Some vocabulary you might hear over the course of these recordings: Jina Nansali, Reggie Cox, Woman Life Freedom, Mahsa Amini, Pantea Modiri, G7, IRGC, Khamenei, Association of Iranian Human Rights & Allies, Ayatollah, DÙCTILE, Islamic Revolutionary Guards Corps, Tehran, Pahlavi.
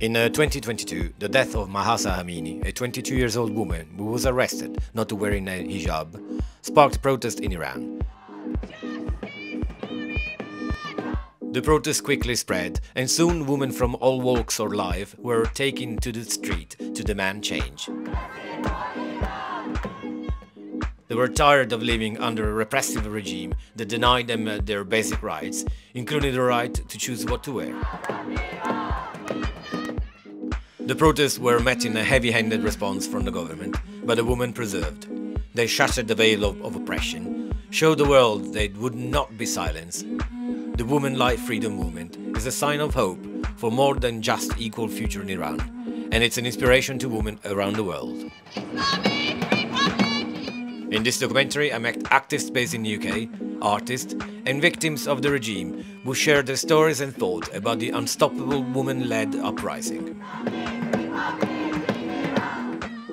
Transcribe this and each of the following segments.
In 2022, the death of Mahsa Amini, a 22-year-old woman who was arrested not wearing a hijab, sparked protests in Iran. The protests quickly spread, and soon women from all walks of life were taken to the street to demand change. They were tired of living under a repressive regime that denied them their basic rights, including the right to choose what to wear. The protests were met in a heavy-handed response from the government, but the women preserved. They shattered the veil of oppression, showed the world they would not be silenced. The Women's Life Freedom Movement is a sign of hope for more than just equal future in Iran, and it's an inspiration to women around the world. In this documentary I met activists based in the UK, artists and victims of the regime who shared their stories and thoughts about the unstoppable women-led uprising.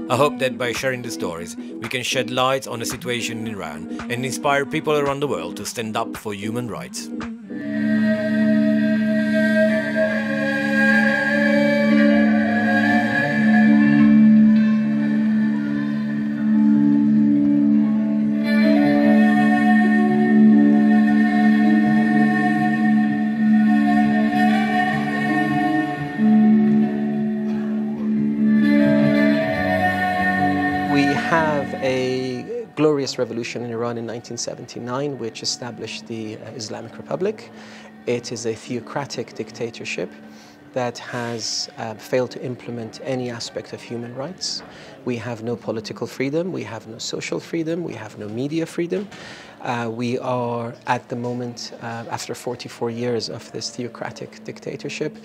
I hope that by sharing the stories, we can shed light on the situation in Iran and inspire people around the world to stand up for human rights. We have a glorious revolution in Iran in 1979, which established the Islamic Republic. It is a theocratic dictatorship that has failed to implement any aspect of human rights. We have no political freedom, we have no social freedom, we have no media freedom. We are at the moment, after 44 years of this theocratic dictatorship,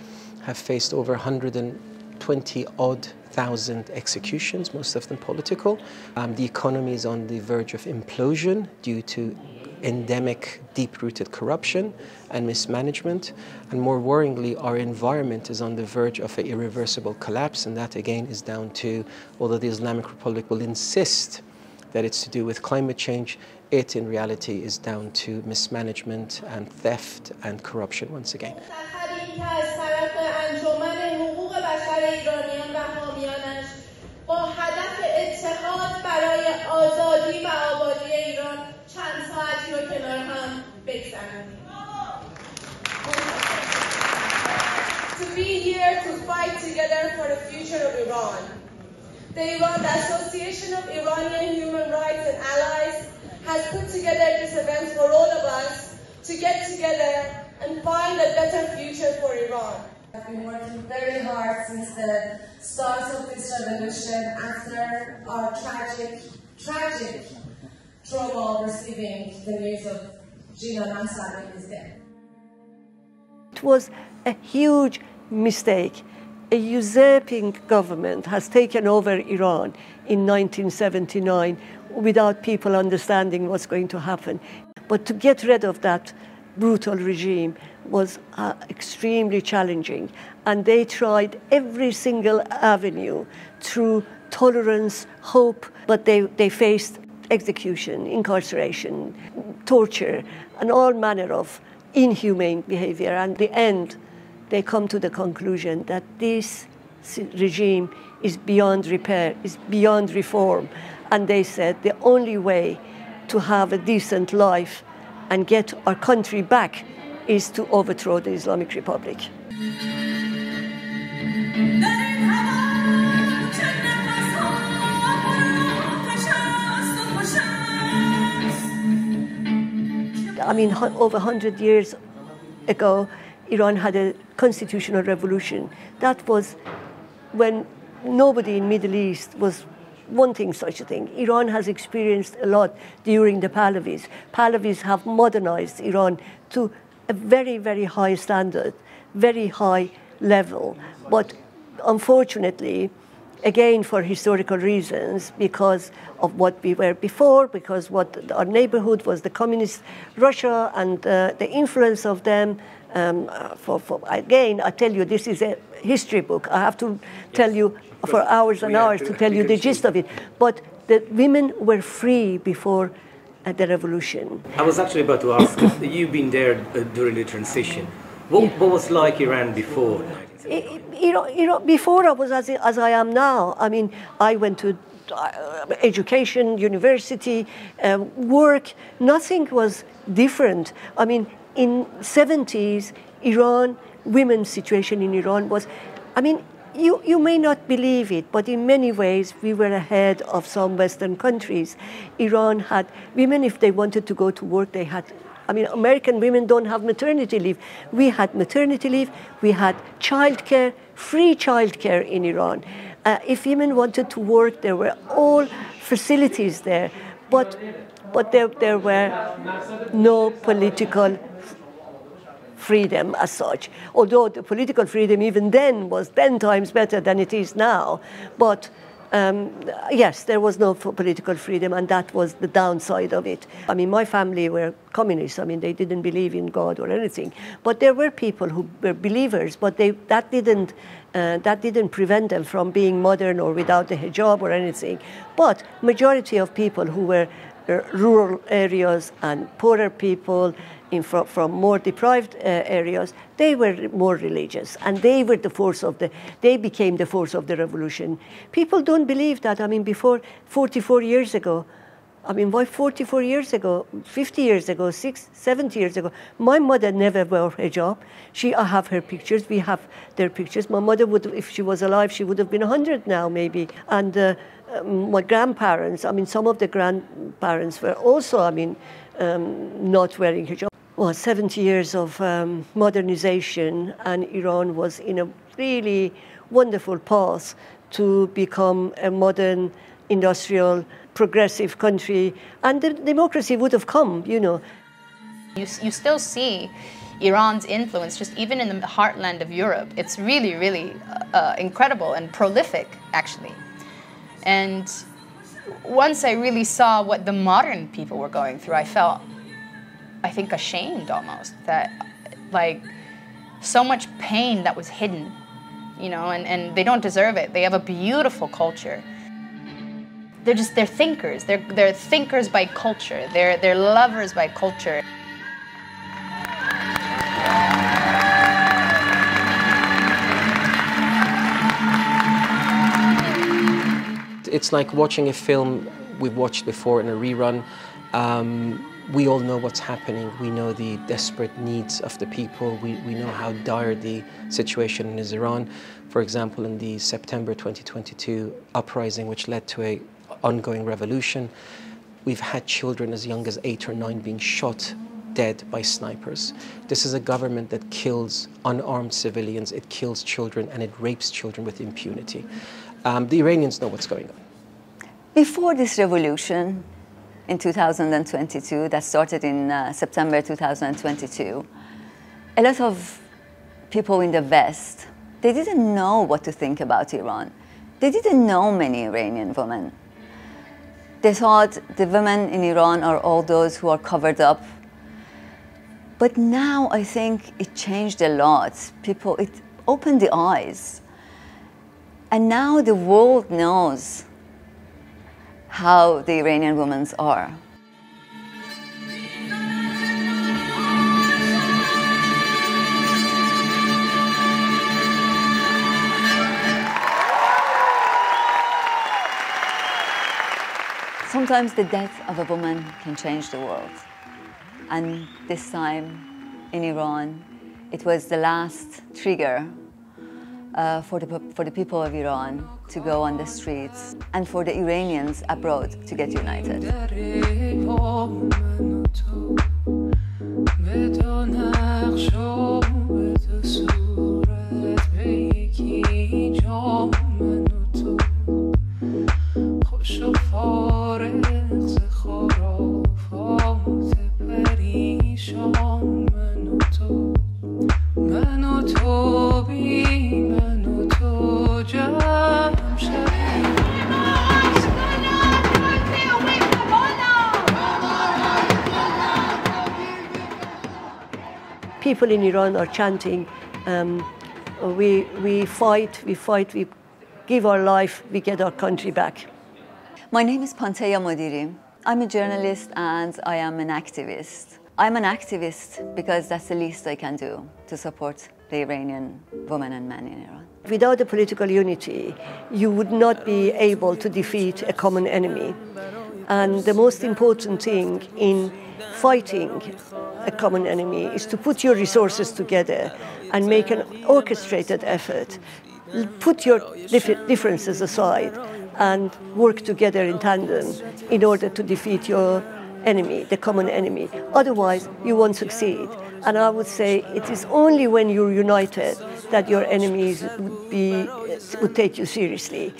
have faced over 120-odd thousand executions, most of them political. The economy is on the verge of implosion due to endemic, deep-rooted corruption and mismanagement. And more worryingly, our environment is on the verge of an irreversible collapse, and that again is down to, although the Islamic Republic will insist that it's to do with climate change, it in reality is down to mismanagement and theft and corruption once again. To be here to fight together for the future of Iran. The Iran Association of Iranian Human Rights and Allies has put together this event for all of us to get together and find a better future for Iran. I've been working very hard since the start of this revolution after our tragic trouble receiving the news of Jina Nansali's death. It was a huge mistake. A usurping government has taken over Iran in 1979 without people understanding what's going to happen. But to get rid of that brutal regime was extremely challenging, and they tried every single avenue through tolerance, hope, but they faced execution, incarceration, torture, and all manner of inhumane behavior. And at the end, they come to the conclusion that this regime is beyond repair, is beyond reform. And they said the only way to have a decent life and get our country back is to overthrow the Islamic Republic. I mean, over 100 years ago, Iran had a constitutional revolution. That was when nobody in the Middle East was wanting such a thing. Iran has experienced a lot during the Pahlavis. Pahlavis have modernized Iran to a very, very high standard, very high level. But unfortunately, again, for historical reasons, because of what we were before, because what our neighborhood was the communist Russia and the influence of them. Again, I tell you, this is a history book. I have to tell you for hours and hours to tell you the gist of it. But the women were free before the revolution. I was actually about to ask, you've been there during the transition. What was like Iran before? Before I was as I am now. I mean, I went to education, university, work. Nothing was different. I mean, in '70s, Iran, women's situation in Iran was, I mean, you may not believe it, but in many ways we were ahead of some Western countries. Iran had women, if they wanted to go to work, they had, I mean, American women don't have maternity leave. We had maternity leave, we had childcare, free childcare in Iran. If women wanted to work, there were all facilities there, but there were no political freedom as such. Although the political freedom even then was 10 times better than it is now, but yes, there was no political freedom, and that was the downside of it. I mean, my family were communists. I mean, they didn't believe in God or anything, but there were people who were believers, but that didn't prevent them from being modern or without the hijab or anything. But majority of people who were rural areas and poorer people from more deprived areas, they were more religious, and they were the force of they became the force of the revolution. People don't believe that. I mean, before 44 years ago, I mean, why 44 years ago, 50 years ago, 70 years ago? My mother never wore hijab. I have her pictures, we have their pictures. My mother would, if she was alive, she would have been 100 now maybe. And my grandparents, I mean, some of the grandparents were also, I mean, not wearing hijab. Well, 70 years of modernization, and Iran was in a really wonderful path to become a modern, industrial, progressive country, and the democracy would have come, you know. You still see Iran's influence, just even in the heartland of Europe. It's really, really incredible and prolific, actually. And once I really saw what the modern people were going through, I felt, I think, ashamed almost, that, like, so much pain that was hidden, you know, and they don't deserve it. They have a beautiful culture. They're thinkers. They're thinkers by culture. They're lovers by culture. It's like watching a film we've watched before in a rerun. We all know what's happening. We know the desperate needs of the people. We know how dire the situation is in Iran. For example, in the September 2022 uprising, which led to an ongoing revolution, we've had children as young as 8 or 9 being shot dead by snipers. This is a government that kills unarmed civilians, it kills children, and it rapes children with impunity. The Iranians know what's going on. Before this revolution in 2022, that started in September 2022, a lot of people in the West, they didn't know what to think about Iran. They didn't know many Iranian women. They thought the women in Iran are all those who are covered up. But now I think it changed a lot. It opened the eyes. And now the world knows how the Iranian women are. Sometimes the death of a woman can change the world. And this time in Iran, it was the last trigger for the people of Iran to go on the streets and for the Iranians abroad to get united. People in Iran are chanting, we fight, we give our life, we get our country back. My name is Pantea Modiri. I'm a journalist and I am an activist. I'm an activist because that's the least I can do to support the Iranian women and men in Iran. Without a political unity, you would not be able to defeat a common enemy. And the most important thing in fighting a common enemy is to put your resources together and make an orchestrated effort. Put your differences aside and work together in tandem in order to defeat your enemy, the common enemy. Otherwise, you won't succeed. And I would say it is only when you're united that your enemies would take you seriously.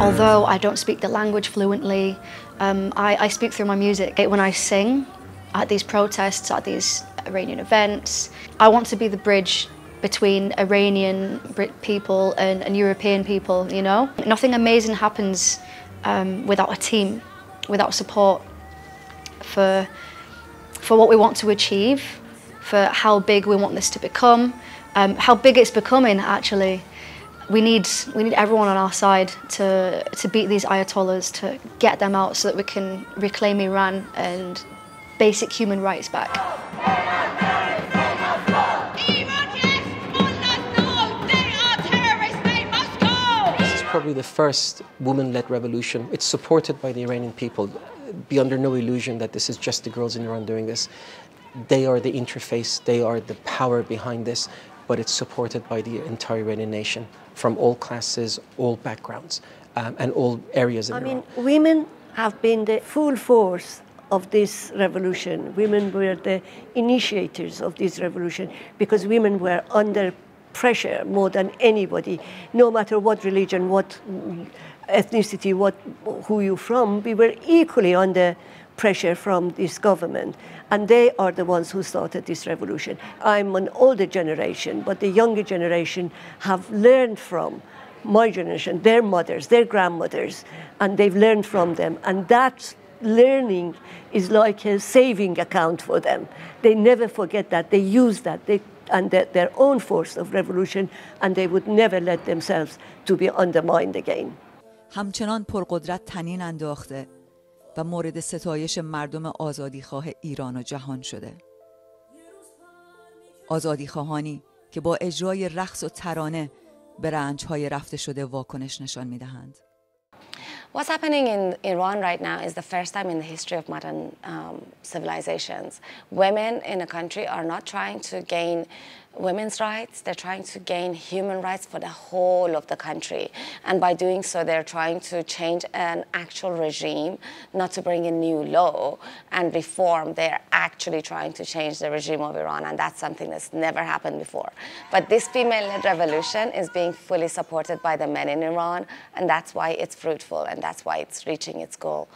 Although I don't speak the language fluently, I speak through my music. When I sing at these protests, at these Iranian events, I want to be the bridge between Iranian people and European people, you know? Nothing amazing happens without a team, without support for what we want to achieve, for how big we want this to become, how big it's becoming, actually. We need everyone on our side to beat these Ayatollahs, to get them out so that we can reclaim Iran and basic human rights back. This is probably the first woman-led revolution. It's supported by the Iranian people. Be under no illusion that this is just the girls in Iran doing this. They are the interface, they are the power behind this. But it's supported by the entire Iranian nation, from all classes, all backgrounds, and all areas in Iran. I mean, women have been the full force of this revolution. Women were the initiators of this revolution because women were under pressure more than anybody. No matter what religion, what ethnicity, who you're from, we were equally under pressure from this government, and they are the ones who started this revolution. I'm an older generation, but the younger generation have learned from my generation, their mothers, their grandmothers, and they've learned from them, and that learning is like a saving account for them. They never forget that, they use that, and their own force of revolution, and they would never let themselves to be undermined again. همچنان پرقدرت تنین انداخته و مورد ستایش مردم آزادیخواه ایران و جهان شده. آزادیخواهانی که با اجرای رقص و ترانه به رنجهای رفته شده واکنش نشان میدهند. What's happening in Iran right now is the first time in the history of modern civilizations. Women in a country are not trying to gain women's rights, they're trying to gain human rights for the whole of the country. And by doing so, they're trying to change an actual regime, not to bring in new law and reform. They're actually trying to change the regime of Iran, and that's something that's never happened before. But this female-led revolution is being fully supported by the men in Iran, and that's why it's fruitful, and that's why it's reaching its goal.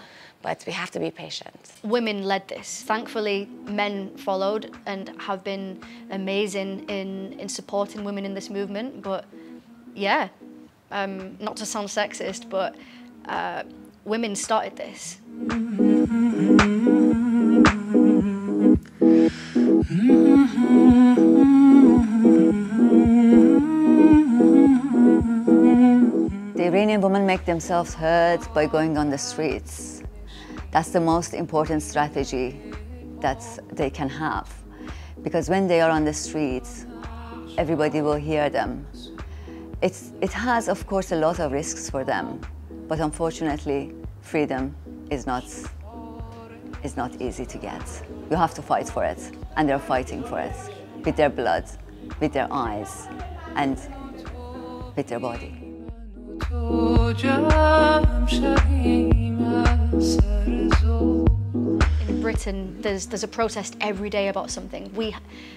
But we have to be patient. Women led this. Thankfully, men followed and have been amazing in supporting women in this movement. But yeah, not to sound sexist, but women started this. The Iranian women make themselves heard by going on the streets. That's the most important strategy that they can have. Because when they are on the streets, everybody will hear them. It has, of course, a lot of risks for them. But unfortunately, freedom is not easy to get. You have to fight for it. And they're fighting for it with their blood, with their eyes, and with their body. In Britain, there's a protest every day about something. We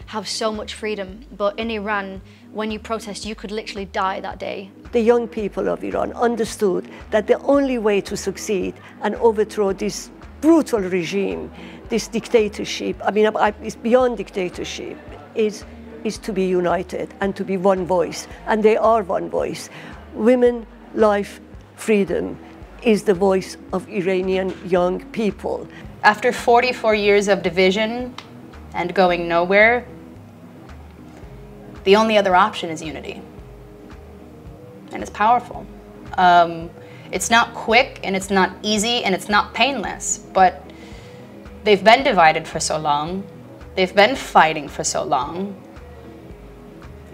have so much freedom, but in Iran, when you protest, you could literally die that day. The young people of Iran understood that the only way to succeed and overthrow this brutal regime, this dictatorship, I mean, it's beyond dictatorship, is is to be united and to be one voice, and they are one voice. Women, life, freedom is the voice of Iranian young people. After 44 years of division and going nowhere, the only other option is unity. And it's powerful. It's not quick, and it's not easy, and it's not painless, but they've been divided for so long. They've been fighting for so long.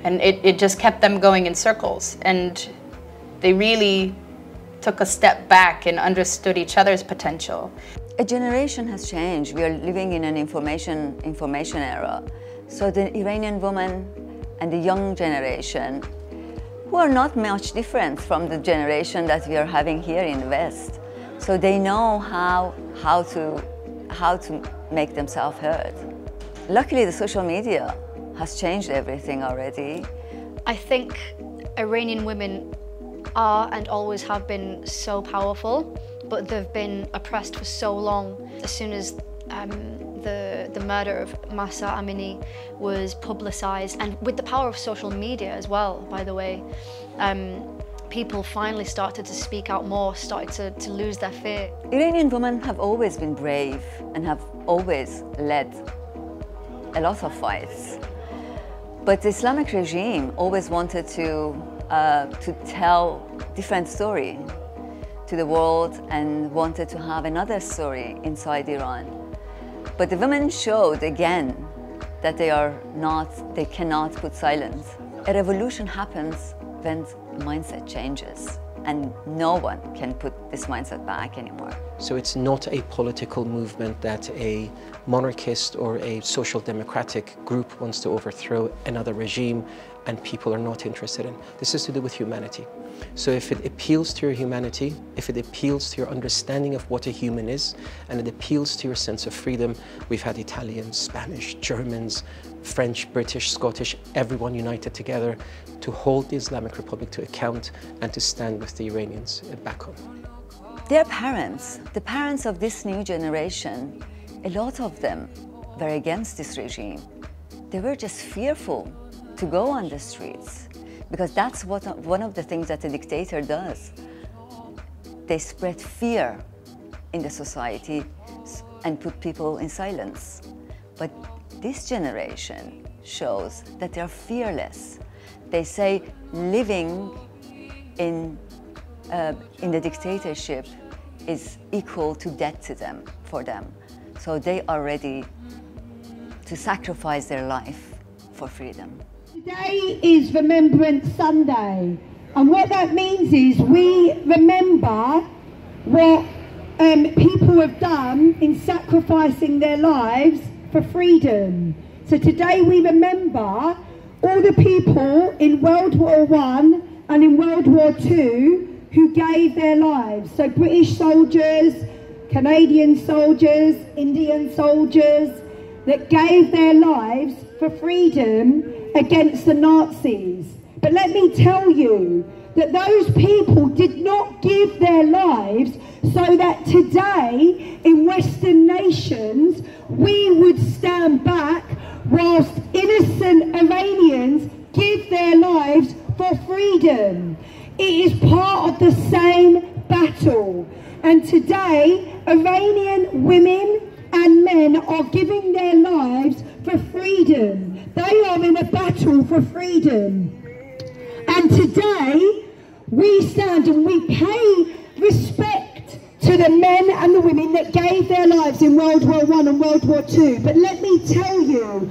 And it just kept them going in circles. And they really took a step back and understood each other's potential. A generation has changed. We are living in an information era. So the Iranian woman and the young generation, who are not much different from the generation that we are having here in the West. So they know how to make themselves heard. Luckily, the social media has changed everything already. I think Iranian women are and always have been so powerful, but they've been oppressed for so long. As soon as the murder of Mahsa Amini was publicized, and with the power of social media as well, by the way, people finally started to speak out more, started to lose their fear. Iranian women have always been brave and have always led a lot of fights. But the Islamic regime always wanted to tell different story to the world, and wanted to have another story inside Iran. But the women showed again that they cannot put silence. A revolution happens when mindset changes, and no one can put this mindset back anymore. So it's not a political movement that a monarchist or a social democratic group wants to overthrow another regime and people are not interested in. This is to do with humanity. So if it appeals to your humanity, if it appeals to your understanding of what a human is, and it appeals to your sense of freedom, we've had Italians, Spanish, Germans, French, British, Scottish, everyone united together to hold the Islamic Republic to account and to stand with the Iranians back home. Their parents, the parents of this new generation, a lot of them were against this regime. They were just fearful to go on the streets, because that's one of the things that a dictator does. They spread fear in the society and put people in silence. But this generation shows that they are fearless. They say living in the dictatorship is equal to death to them, for them. So they are ready to sacrifice their life for freedom. Today is Remembrance Sunday, and what that means is we remember what people have done in sacrificing their lives for freedom. So today we remember all the people in World War I and in World War II who gave their lives. So British soldiers, Canadian soldiers, Indian soldiers, that gave their lives for freedom against the Nazis. But let me tell you that those people did not give their lives so that today in Western nations we would stand back whilst innocent Iranians give their lives for freedom. It is part of the same battle, and today Iranian women and men are giving their lives for freedom. They are in a battle for freedom. And today, we stand and we pay respect to the men and the women that gave their lives in World War I and World War II. But let me tell you,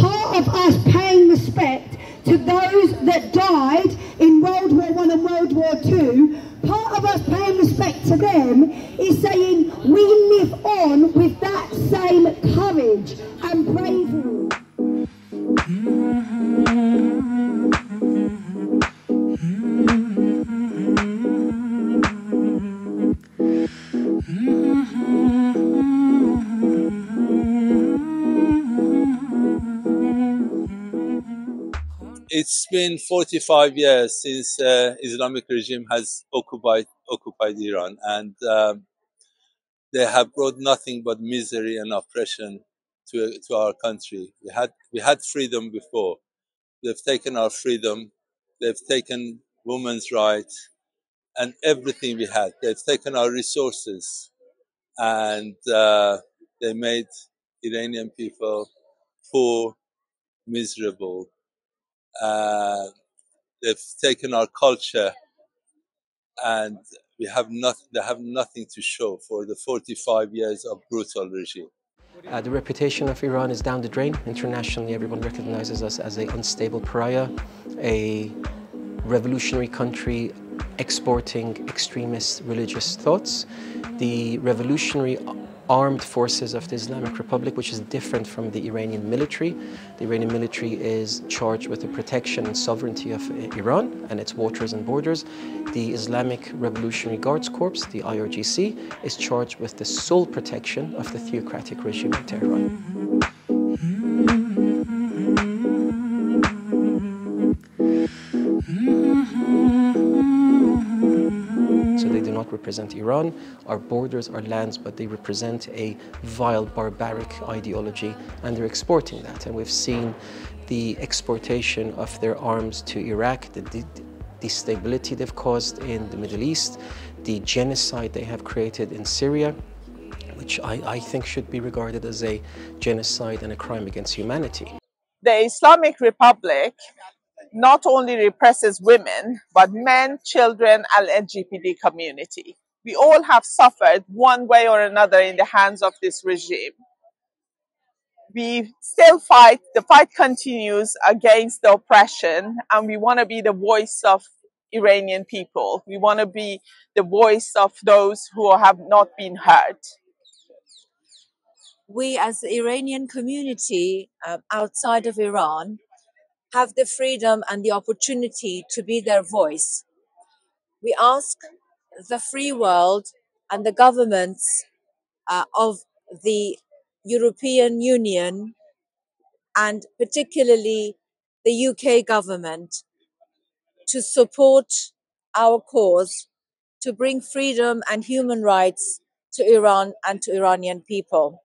part of us paying respect to those that died in World War I and World War II, part of us paying respect to them is saying we live on with that same courage and bravery. It's been 45 years since Islamic regime has occupied Iran, and they have brought nothing but misery and oppression to our country. We had freedom before, They've taken our freedom. They've taken women's rights and everything we had. They've taken our resources and they made Iranian people poor, miserable. They've taken our culture and they have nothing to show for the 45 years of brutal regime. The reputation of Iran is down the drain. Internationally, everyone recognizes us as an unstable pariah, a revolutionary country exporting extremist religious thoughts. The revolutionary armed forces of the Islamic Republic, which is different from the Iranian military. The Iranian military is charged with the protection and sovereignty of Iran and its waters and borders. The Islamic Revolutionary Guards Corps, the IRGC, is charged with the sole protection of the theocratic regime in Tehran. Represent Iran, our borders, our lands, but they represent a vile, barbaric ideology, and they're exporting that. And we've seen the exportation of their arms to Iraq, the destability they've caused in the Middle East, the genocide they have created in Syria, which I think should be regarded as a genocide and a crime against humanity. The Islamic Republic not only represses women, but men, children, and LGBT community. We all have suffered one way or another in the hands of this regime. We still fight, the fight continues against the oppression, and we want to be the voice of Iranian people. We want to be the voice of those who have not been heard. We as the Iranian community outside of Iran have the freedom and the opportunity to be their voice. We ask the free world and the governments of the European Union, and particularly the UK government, to support our cause to bring freedom and human rights to Iran and to Iranian people.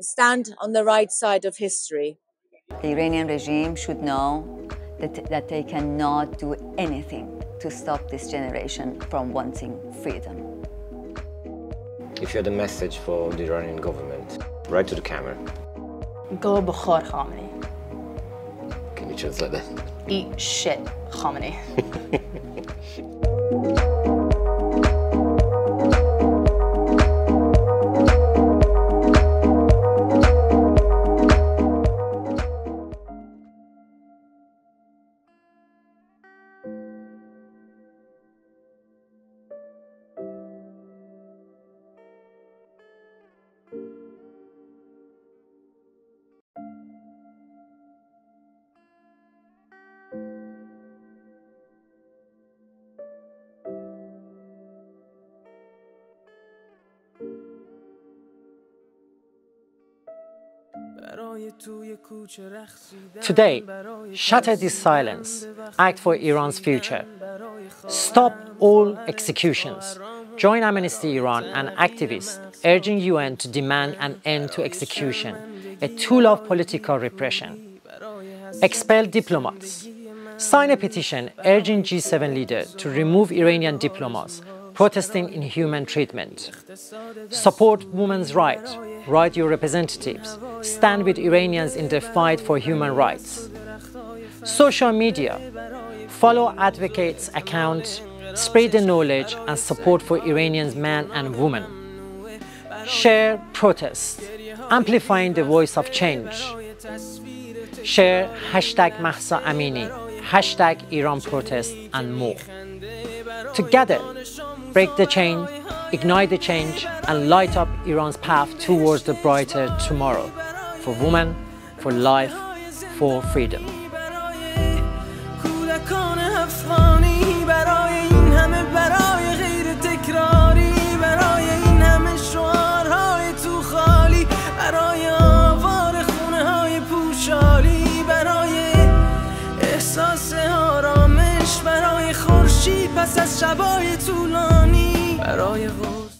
Stand on the right side of history. The Iranian regime should know that they cannot do anything to stop this generation from wanting freedom. If you had a message for the Iranian government, right to the camera. Go Bukhar Khamenei. Can you translate that? Eat shit, Khamenei. Today, shatter this silence, act for Iran's future. Stop all executions. Join Amnesty Iran and activists urging UN to demand an end to execution, a tool of political repression. Expel diplomats. Sign a petition urging G7 leaders to remove Iranian diplomats protesting inhuman treatment. Support women's rights. Write your representatives. Stand with Iranians in their fight for human rights. Social media. Follow advocates' accounts, spread the knowledge and support for Iranians, men and women. Share protests, amplifying the voice of change. Share #MahsaAmini, #IranProtest and more. Together, break the chain, ignite the change, and light up Iran's path towards the brighter tomorrow. For women, for life, for freedom. پس از شبای طولانی برای غور